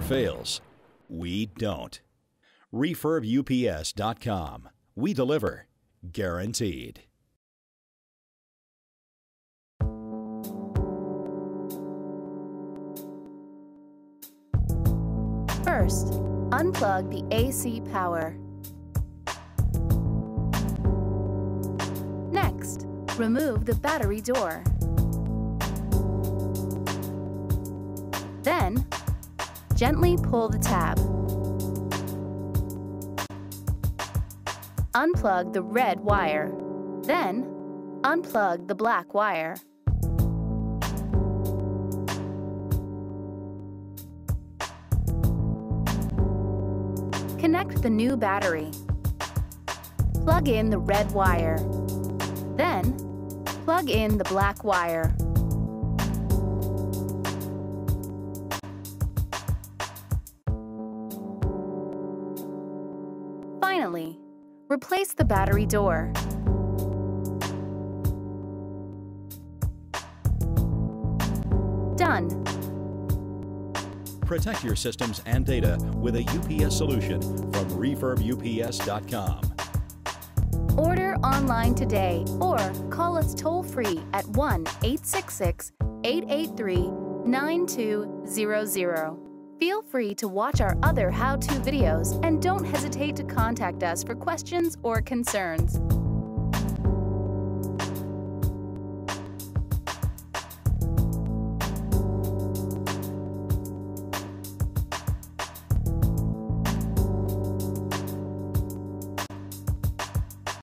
never fails. We don't. RefurbUPS.com. We deliver. Guaranteed. First, unplug the AC power. Next, remove the battery door. Then, gently pull the tab. Unplug the red wire. Then, unplug the black wire. Connect the new battery. Plug in the red wire. Then, plug in the black wire. Finally, replace the battery door. Done. Protect your systems and data with a UPS solution from RefurbUPS.com. Order online today or call us toll-free at 1-866-883-9200. Feel free to watch our other how-to videos and don't hesitate to contact us for questions or concerns.